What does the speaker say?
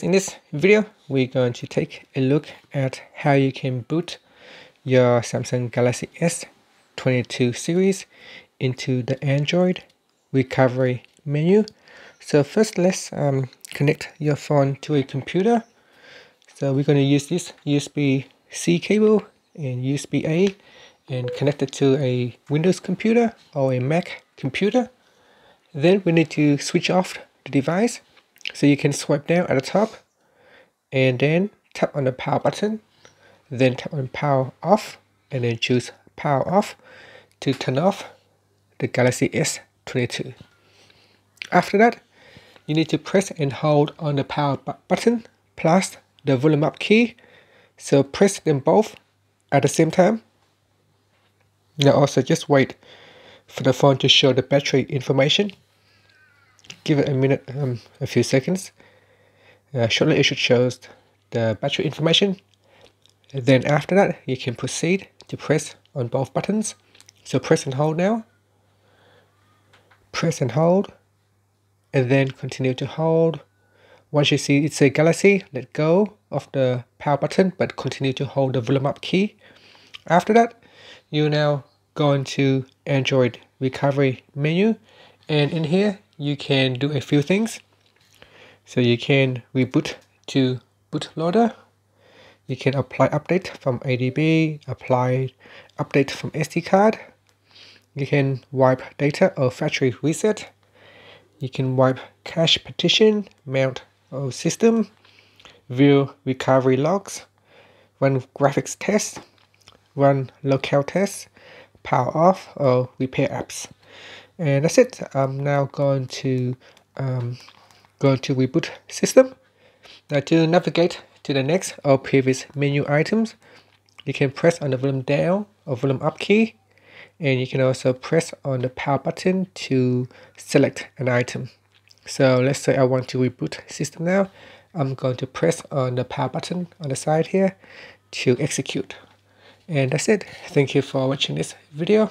In this video, we're going to take a look at how you can boot your Samsung Galaxy S22 series into the Android recovery menu. So first, let's connect your phone to a computer. So we're going to use this USB-C cable and USB-A and connect it to a Windows computer or a Mac computer. Then we need to switch off the device. So you can swipe down at the top and then tap on the power button, then tap on power off and then choose power off to turn off the Galaxy S22. After that, you need to press and hold on the power button plus the volume up key. So press them both at the same time. Now also just wait for the phone to show the battery information. Give it a minute, a few seconds. Shortly it should show the battery information. Then after that, you can proceed to press on both buttons. So press and hold now. Press and hold. And then continue to hold. Once you see it say Galaxy, let go of the power button, but continue to hold the volume up key. After that, you now go into Android recovery menu. And in here, you can do a few things. So you can reboot to bootloader. You can apply update from ADB, apply update from SD card. You can wipe data or factory reset. You can wipe cache partition, mount or system, view recovery logs, run graphics tests, run locale tests, power off or repair apps. And that's it. I'm now going to reboot system. Now to navigate to the next or previous menu items, you can press on the volume down or volume up key, and you can also press on the power button to select an item. So let's say I want to reboot system now. I'm going to press on the power button on the side here to execute. And that's it. Thank you for watching this video.